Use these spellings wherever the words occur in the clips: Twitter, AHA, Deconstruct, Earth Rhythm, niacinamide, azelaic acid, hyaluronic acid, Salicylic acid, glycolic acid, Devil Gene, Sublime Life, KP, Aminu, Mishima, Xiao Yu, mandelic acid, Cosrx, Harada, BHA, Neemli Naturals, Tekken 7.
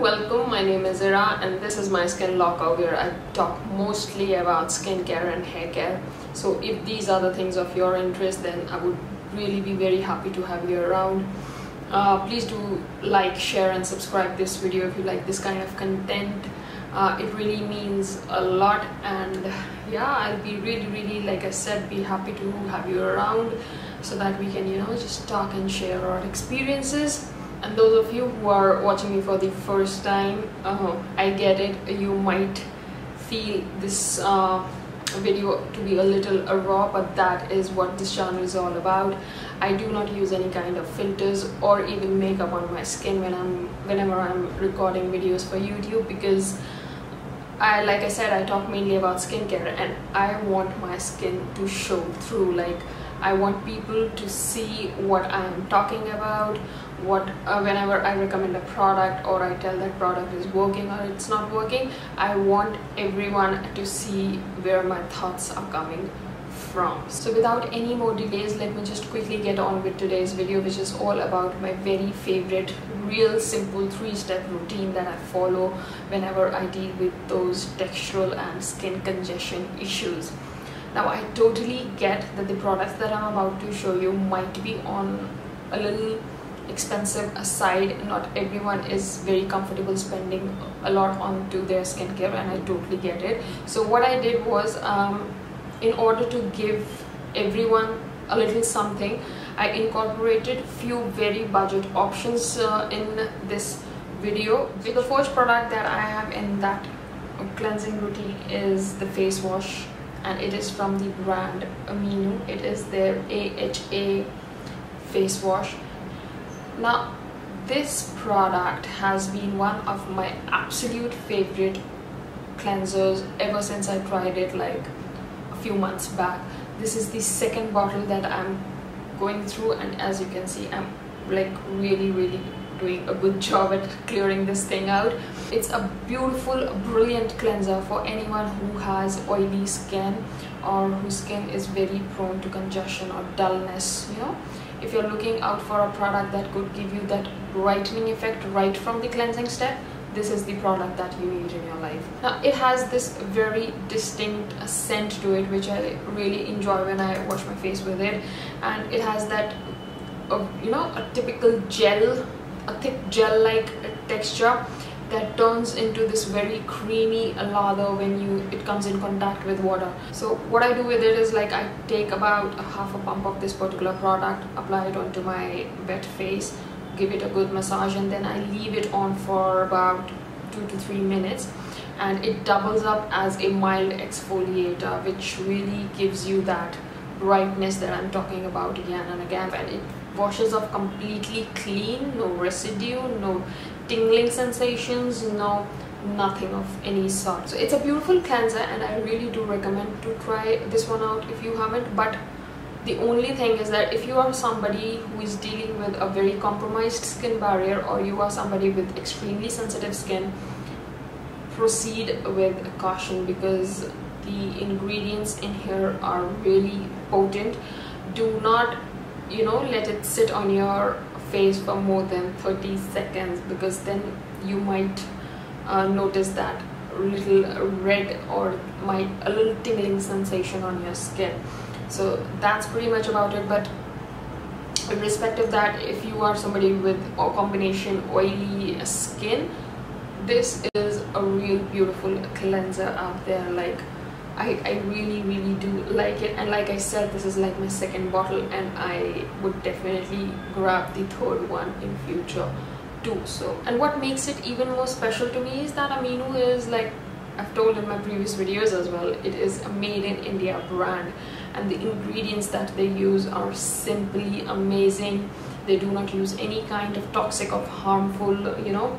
Welcome, my name is Ira and this is my skin lockout where I talk mostly about skincare and hair care. So if these are the things of your interest, then I would really be very happy to have you around. Please do like, share and subscribe this video if you like this kind of content. It really means a lot, and yeah, I'll be really, like I said, be happy to have you around so that we can, you know, just talk and share our experiences. And those of you who are watching me for the first time, I get it, you might feel this video to be a little raw, but that is what this channel is all about. I do not use any kind of filters or even makeup on my skin whenever I'm recording videos for YouTube, because like I said, I talk mainly about skincare and I want my skin to show through. Like, I want people to see what I am talking about, whenever I recommend a product or I tell that product is working or it's not working. I want everyone to see where my thoughts are coming from. So without any more delays, let me just quickly get on with today's video, which is all about my very favorite real simple three-step routine that I follow whenever I deal with those textural and skin congestion issues. Now, I totally get that the products that I'm about to show you might be on a little expensive aside. Not everyone is very comfortable spending a lot onto their skincare, and I totally get it. So what I did was, in order to give everyone a little something, I incorporated few very budget options in this video. So the first product that I have in that cleansing routine is the face wash, and it is from the brand Aminu. It is their AHA face wash. Now, this product has been one of my absolute favorite cleansers ever since I tried it like a few months back. This is the second bottle that I'm going through, and as you can see, I'm like really doing a good job at clearing this thing out. It's a beautiful, brilliant cleanser for anyone who has oily skin or whose skin is very prone to congestion or dullness, you know. If you're looking out for a product that could give you that brightening effect right from the cleansing step, this is the product that you need in your life. Now, it has this very distinct scent to it, which I really enjoy when I wash my face with it, and it has that, you know, a typical gel, a thick gel-like texture that turns into this very creamy lather when it comes in contact with water. So what I do with it is, like, I take about a half a pump of this particular product, apply it onto my wet face, give it a good massage, and then I leave it on for about 2 to 3 minutes, and it doubles up as a mild exfoliator, which really gives you that brightness that I'm talking about again and again, and it washes off completely clean, no residue, no tingling sensations, no nothing of any sort. So it's a beautiful cleanser, and I really do recommend to try this one out if you haven't. But the only thing is that if you are somebody who is dealing with a very compromised skin barrier, or you are somebody with extremely sensitive skin, proceed with caution, because the ingredients in here are really potent. Do not, you know, let it sit on your face for more than 30 seconds, because then you might notice that little red or a little tingling sensation on your skin. So that's pretty much about it. But irrespective of that, if you are somebody with a combination oily skin, this is a real beautiful cleanser out there. Like, I really do like it, and like I said, this is like my second bottle, and I would definitely grab the third one in future too. So, and what makes it even more special to me is that Aminu is, like I've told in my previous videos as well, it is a made in India brand, and the ingredients that they use are simply amazing. They do not use any kind of toxic or harmful, you know,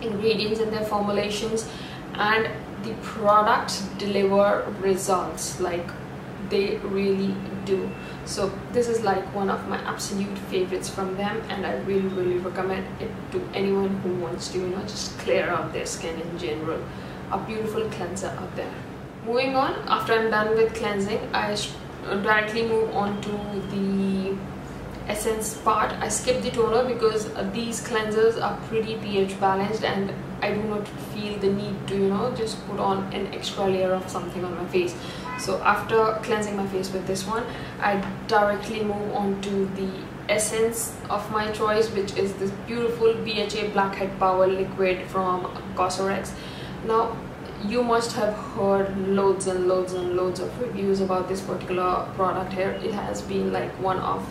ingredients in their formulations, and the products deliver results, like they really do. So this is like one of my absolute favorites from them, and I really recommend it to anyone who wants to, you know, just clear out their skin in general. A beautiful cleanser out there. Moving on, after I'm done with cleansing, I directly move on to the essence part. I skipped the toner because these cleansers are pretty pH balanced and I do not feel the need to, you know, just put on an extra layer of something on my face. So after cleansing my face with this one, I directly move on to the essence of my choice, which is this beautiful BHA Blackhead Power Liquid from Cosrx. Now, you must have heard loads and loads and loads of reviews about this particular product here. It has been like one of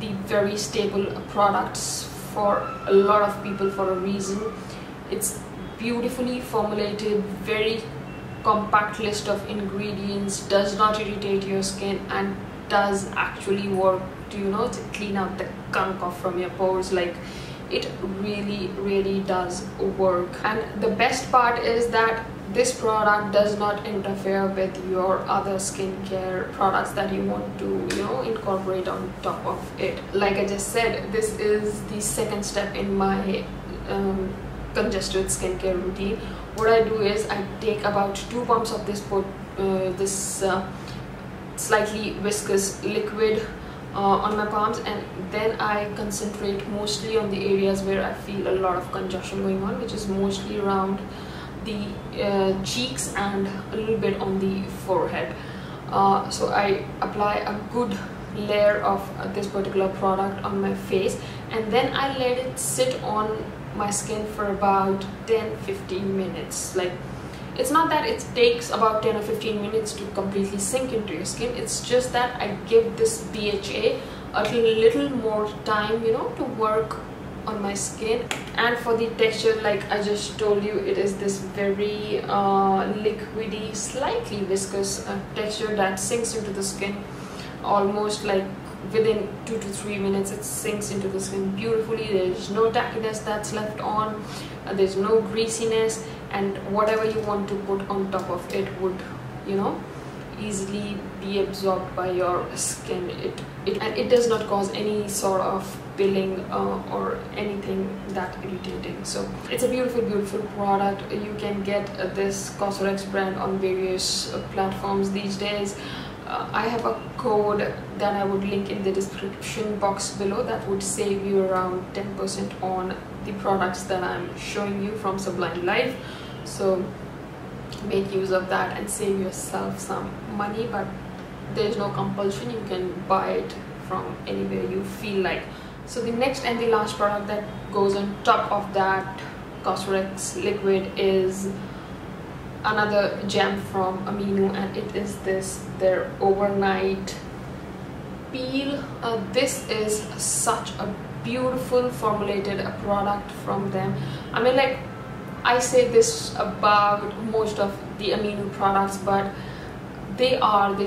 the very staple products for a lot of people for a reason. It's beautifully formulated, very compact list of ingredients, does not irritate your skin, and does actually work to, you know, to clean out the gunk off from your pores. Like, it really does work. And the best part is that this product does not interfere with your other skincare products that you want to, you know, incorporate on top of it. Like I just said, this is the second step in my congested skincare routine. What I do is I take about 2 pumps of this slightly viscous liquid on my palms, and then I concentrate mostly on the areas where I feel a lot of congestion going on, which is mostly around the cheeks and a little bit on the forehead. So I apply a good layer of this particular product on my face, and then I let it sit on my skin for about 10-15 minutes. Like, it's not that it takes about 10 or 15 minutes to completely sink into your skin, it's just that I give this BHA a little more time, you know, to work on my skin. And for the texture, like I just told you, it is this very liquidy, slightly viscous texture that sinks into the skin almost like within 2 to 3 minutes. It sinks into the skin beautifully. There's no tackiness that's left on, there's no greasiness, and whatever you want to put on top of it would, you know, easily be absorbed by your skin. It does not cause any sort of pilling or anything that irritating. So it's a beautiful product. You can get this Cosrx brand on various platforms these days. I have a code that I would link in the description box below that would save you around 10% on the products that I'm showing you from Sublime Life. So make use of that and save yourself some money, but there's no compulsion. You can buy it from anywhere you feel like. So the next and the last product that goes on top of that Cosrx liquid is another gem from Aminu, and it is their Overnight Peel. This is such a beautiful formulated product from them. I mean, like, I say this about most of the Aminu products, but they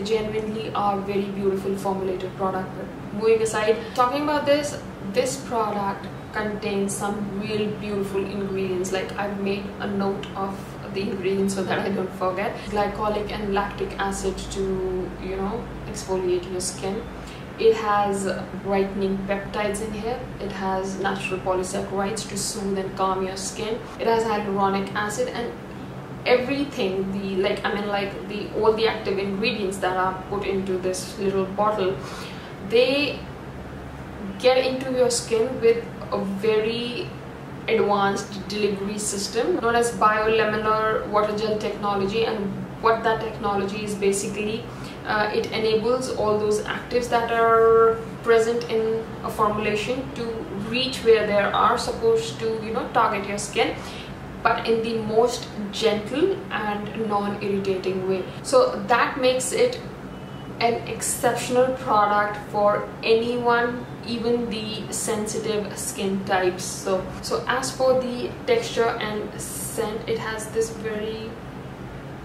genuinely are very beautiful formulated product. But moving aside, talking about this product contains some real beautiful ingredients. Like, I've made a note of the ingredients so that I don't forget. Glycolic and lactic acid to, you know, exfoliate your skin. It has brightening peptides in here. It has natural polysaccharides to soothe and calm your skin. It has hyaluronic acid and everything. All the active ingredients that are put into this little bottle, they get into your skin with a very advanced delivery system known as biolaminar water gel technology. And what that technology is basically, it enables all those actives that are present in a formulation to reach where they are supposed to, you know, target your skin, but in the most gentle and non-irritating way. So that makes it an exceptional product for anyone, even the sensitive skin types. So as for the texture and scent, it has this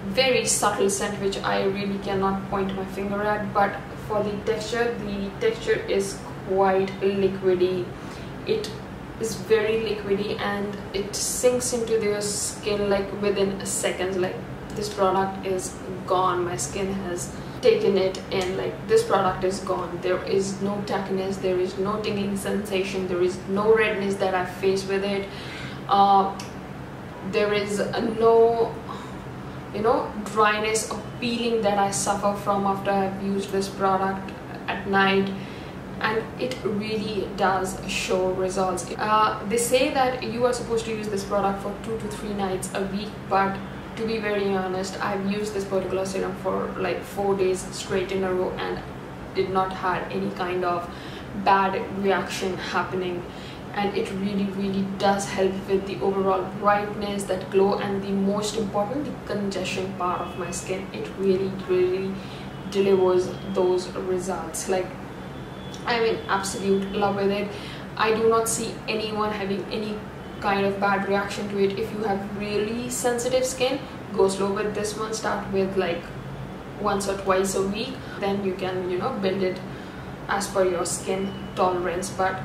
very subtle scent which I really cannot point my finger at, but for the texture is quite liquidy. It is very liquidy and it sinks into your skin like within seconds. Like, this product is gone. My skin has taken it in. Like, this product is gone. There is no tackiness, there is no tingling sensation, there is no redness that I face with it. There is no, you know, dryness or peeling that I suffer from after I've used this product at night. and it really does show results. They say that you are supposed to use this product for 2 to 3 nights a week, but to be very honest, I've used this particular serum for like 4 days straight in a row and did not have any kind of bad reaction happening, and it really does help with the overall brightness, that glow, and the most important, the congestion part of my skin. It really delivers those results. Like, I'm in absolute love with it. I do not see anyone having any kind of bad reaction to it. If you have really sensitive skin, go slow with this one. Start with like once or twice a week, then you can, you know, build it as per your skin tolerance. But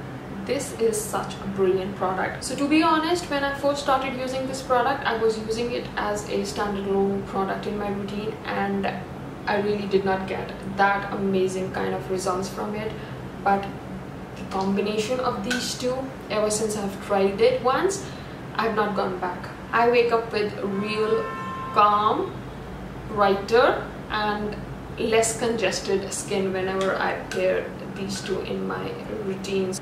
this is such a brilliant product. So to be honest, when I first started using this product, I was using it as a standalone product in my routine, and I really did not get that amazing kind of results from it. But the combination of these two, ever since I've tried it once, I've not gone back. I wake up with real calm, brighter and less congested skin whenever I pair these two in my routines.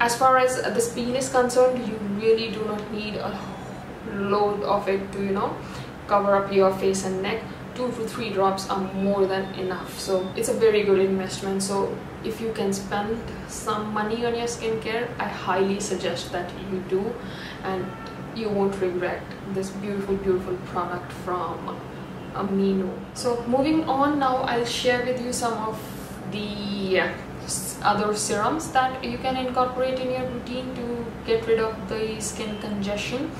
As far as the peel is concerned, you really do not need a load of it to, you know, cover up your face and neck. 2 to 3 drops are more than enough, so it's a very good investment. So if you can spend some money on your skincare, I highly suggest that you do, and you won't regret this beautiful product from Aminu. So moving on, now I'll share with you some of the other serums that you can incorporate in your routine to get rid of the skin congestion,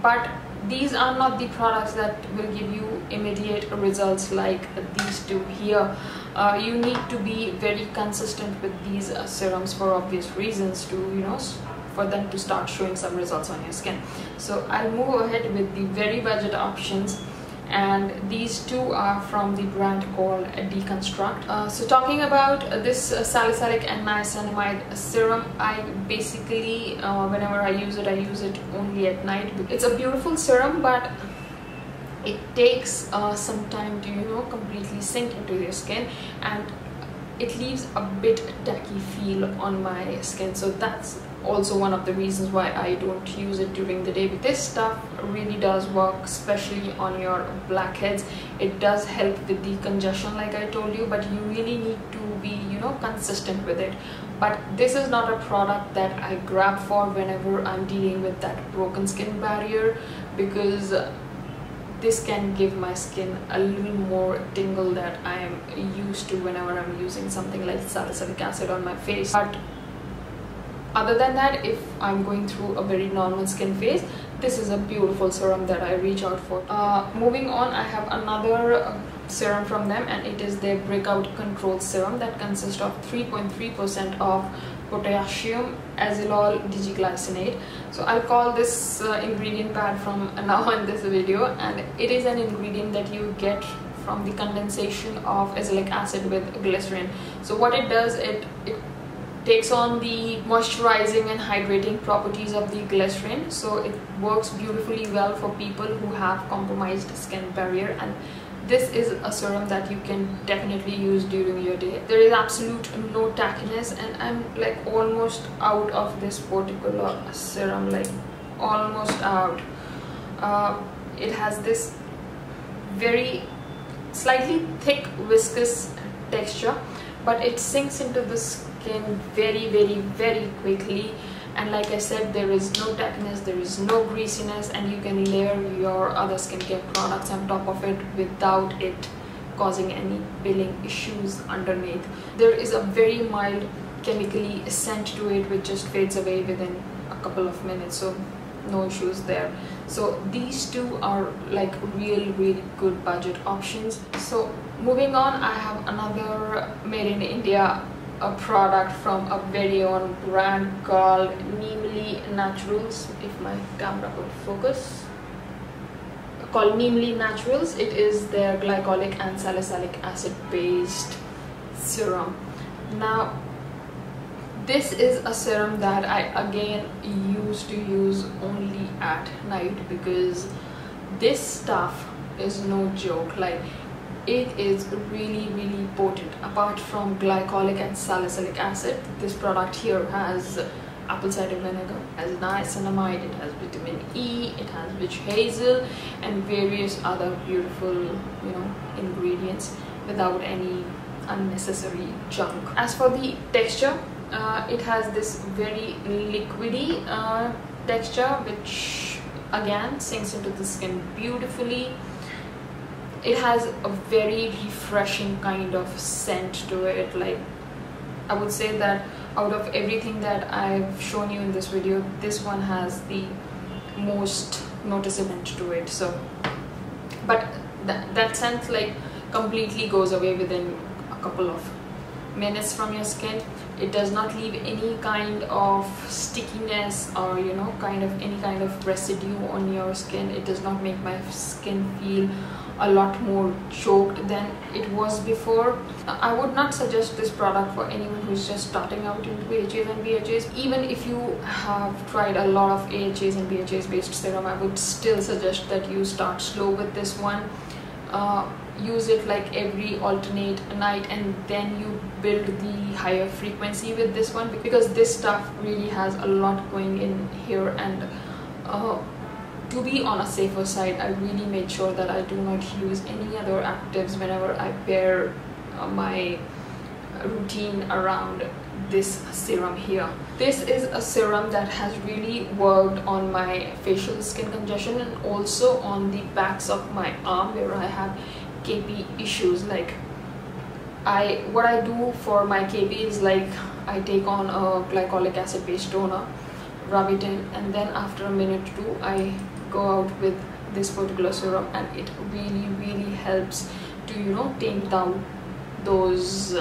but these are not the products that will give you immediate results like these two here. You need to be very consistent with these serums for obvious reasons, to, you know, for them to start showing some results on your skin. So I'll move ahead with the very budget options, and these two are from the brand called Deconstruct. So talking about this salicylic and niacinamide serum, I basically, whenever I use it only at night. It's a beautiful serum, but it takes some time to, you know, completely sink into your skin, and it leaves a bit tacky feel on my skin. So that's also one of the reasons why I don't use it during the day. But this stuff really does work, especially on your blackheads. It does help with the congestion, like I told you, but you really need to be, you know, consistent with it. But this is not a product that I grab for whenever I'm dealing with that broken skin barrier, because this can give my skin a little more tingle that I'm used to whenever I'm using something like salicylic acid on my face. But other than that, if I'm going through a very normal skin phase, this is a beautiful serum that I reach out for. Moving on, I have another serum from them, and it is their breakout control serum that consists of 3.3% of potassium azilol digiglycinate. So I'll call this ingredient pad from now on this video, and it is an ingredient that you get from the condensation of azelaic acid with glycerin. So what it does, it takes on the moisturizing and hydrating properties of the glycerin, so it works beautifully well for people who have compromised skin barrier, and this is a serum that you can definitely use during your day. There is absolute no tackiness, and I'm like almost out of this particular serum, like almost out. It has this very slightly thick viscous texture, but it sinks into the skin very quickly, and like I said, there is no tackiness, there is no greasiness, and you can layer your other skincare products on top of it without it causing any pilling issues underneath. There is a very mild chemically scent to it which just fades away within a couple of minutes, so no issues there. So these two are like really good budget options. So moving on, I have another made in India a product from a very own brand called Neemli Naturals, if my camera could focus, called Neemli Naturals. It is their glycolic and salicylic acid based serum. Now this is a serum that I again used to use only at night, because this stuff is no joke. Like, it is really potent. Apart from glycolic and salicylic acid, this product here has apple cider vinegar, has niacinamide, it has vitamin E, it has witch hazel and various other beautiful, you know, ingredients without any unnecessary junk. As for the texture, it has this very liquidy texture which again sinks into the skin beautifully. It has a very refreshing kind of scent to it. Like, I would say that out of everything that I've shown you in this video, this one has the most noticeable to it. So, but that scent like completely goes away within a couple of minutes from your skin. It does not leave any kind of stickiness or, you know, kind of any kind of residue on your skin. It does not make my skin feel a lot more choked than it was before. I would not suggest this product for anyone who's just starting out into AHAs and BHAs. Even if you have tried a lot of AHAs and BHAs based serum, I would still suggest that you start slow with this one. Use it like every alternate night, and then you build the higher frequency with this one, because this stuff really has a lot going in here. And to be on a safer side, I really made sure that I do not use any other actives whenever I pair my routine around this serum here. This is a serum that has really worked on my facial skin congestion and also on the backs of my arm where I have KP issues. Like, what I do for my KP is, like, I take on a glycolic acid based toner, rub it in, and then after a minute or two I go out with this particular serum, and it really helps to, you know, tame down those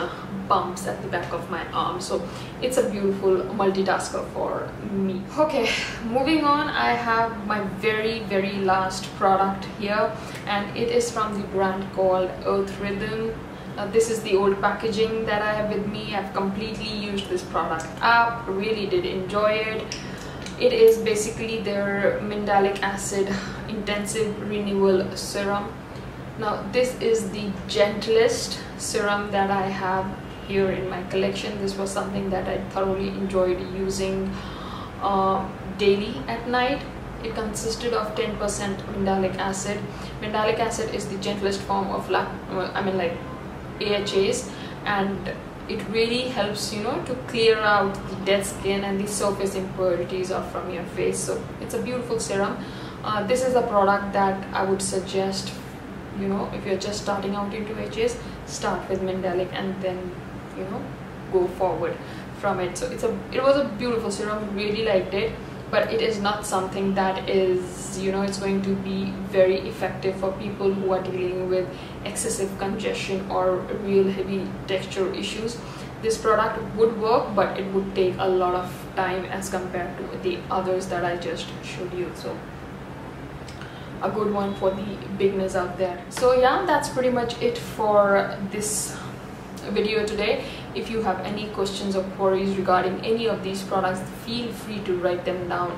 bumps at the back of my arm. So it's a beautiful multitasker for me. Okay, moving on, I have my very last product here, and it is from the brand called Earth Rhythm. This is the old packaging that I have with me. I've completely used this product up, really did enjoy it. It is basically their Mandelic Acid Intensive Renewal Serum. Now, this is the gentlest serum that I have here in my collection. This was something that I thoroughly enjoyed using daily at night. It consisted of 10% mandelic acid. Mandelic acid is the gentlest form of AHAs, and it really helps, you know, to clear out the dead skin and the surface impurities off from your face. So it's a beautiful serum. This is a product that I would suggest, you know, if you're just starting out into AHAs, start with Mandelic and then, you know, go forward from it. So it was a beautiful serum, really liked it, but it is not something that is, you know, it's going to be very effective for people who are dealing with excessive congestion or real heavy texture issues. This product would work, but it would take a lot of time as compared to the others that I just showed you. So a good one for the beginners out there. So yeah, that's pretty much it for this video today. If you have any questions or queries regarding any of these products, feel free to write them down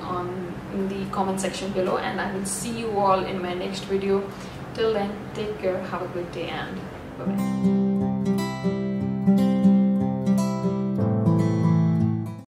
in the comment section below, and I will see you all in my next video. Till then, take care, have a good day, and bye-bye.